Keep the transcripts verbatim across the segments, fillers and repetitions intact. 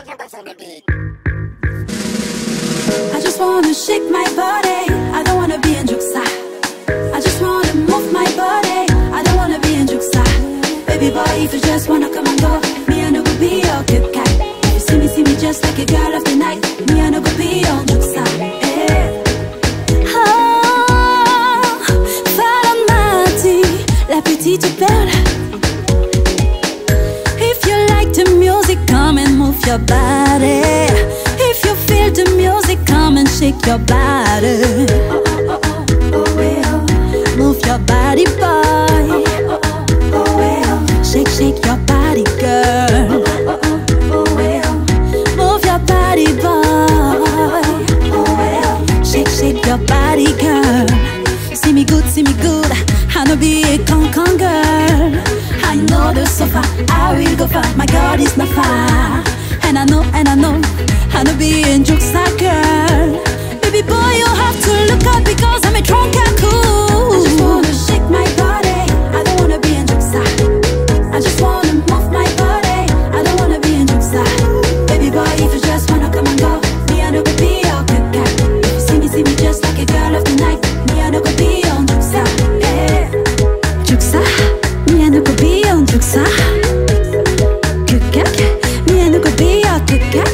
I just wanna shake my body, I don't wanna be in Djoukssa. I just wanna move my body, I don't wanna be in Djoukssa. Baby boy, if you just wanna come and go, me and I could be your good guy. If you see me, see me just like a girl of the night, me and I could be on Djoukssa. Yeah. Oh, Faramati, la petite perle. If you like the music, come and move your body. If you feel the music, come and shake your body. Oh, oh, oh, oh, oh, yeah. Move your body, boy. Oh, oh, oh, oh, yeah. Shake, shake your body, girl. Oh, oh, oh, oh, yeah. Move your body, boy. Oh, yeah. Shake, shake your body, girl. See me good, see me good. I know be a con-con girl. I know the sofa, I will go far. My God is not far. And I know, and I know, I know be in Djoukssa, girl. Baby boy, you have to look up because I'm a drunk and cool. I just wanna shake my body, I don't wanna be in Djoukssa. I just wanna move my body, I don't wanna be in Djoukssa. Baby boy, if you just wanna come and go, me and I could be your good guy. If you see me, see me just like a girl of the night, me and I could be on Djoukssa. Yeah. Djoukssa, me and I could be on Djoukssa. Good guy, me and I could be your good guy.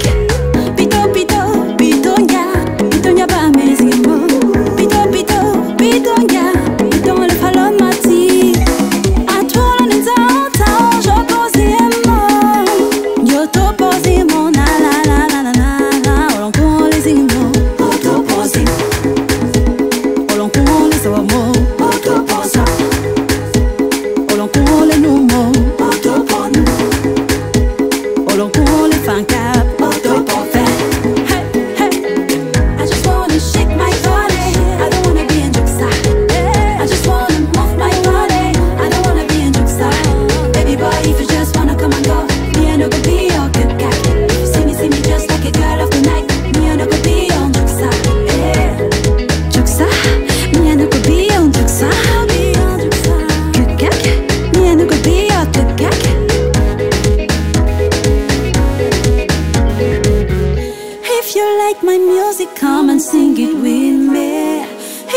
My music, come and sing it with me.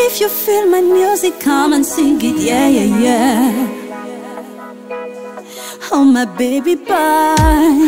If you feel my music, come and sing it, yeah, yeah, yeah. Oh, my baby, bye.